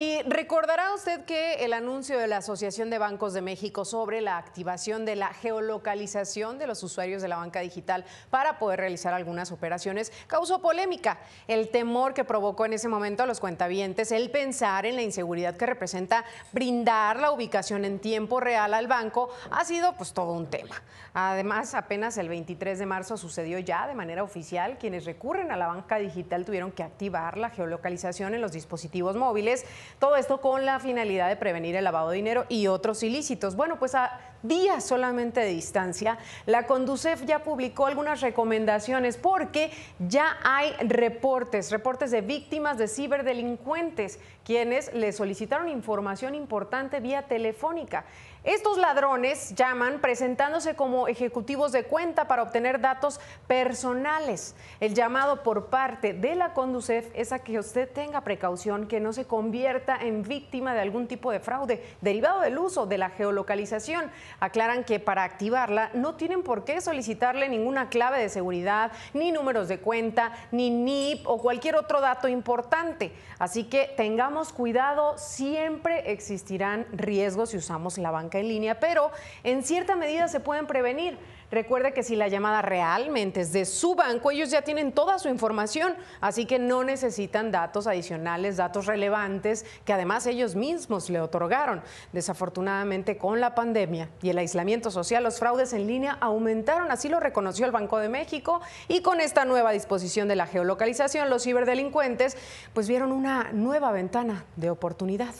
Y recordará usted que el anuncio de la Asociación de Bancos de México sobre la activación de la geolocalización de los usuarios de la banca digital para poder realizar algunas operaciones causó polémica. El temor que provocó en ese momento a los cuentavientes el pensar en la inseguridad que representa brindar la ubicación en tiempo real al banco ha sido pues todo un tema. Además, apenas el 23 de marzo sucedió ya de manera oficial. Quienes recurren a la banca digital tuvieron que activar la geolocalización en los dispositivos móviles. Todo esto con la finalidad de prevenir el lavado de dinero y otros ilícitos. Bueno, pues a días solamente de distancia, la Condusef ya publicó algunas recomendaciones porque ya hay reportes de víctimas de ciberdelincuentes, quienes le solicitaron información importante vía telefónica. Estos ladrones llaman presentándose como ejecutivos de cuenta para obtener datos personales. El llamado por parte de la Condusef es a que usted tenga precaución, que no se convierta en víctima de algún tipo de fraude derivado del uso de la geolocalización. Aclaran que para activarla no tienen por qué solicitarle ninguna clave de seguridad, ni números de cuenta, ni NIP o cualquier otro dato importante. Así que tengamos cuidado, siempre existirán riesgos si usamos la banca en línea, pero en cierta medida se pueden prevenir. Recuerde que si la llamada realmente es de su banco, ellos ya tienen toda su información, así que no necesitan datos adicionales, datos relevantes que además ellos mismos le otorgaron. Desafortunadamente, con la pandemia y el aislamiento social, los fraudes en línea aumentaron, así lo reconoció el Banco de México, y con esta nueva disposición de la geolocalización, los ciberdelincuentes pues vieron una nueva ventana de oportunidad.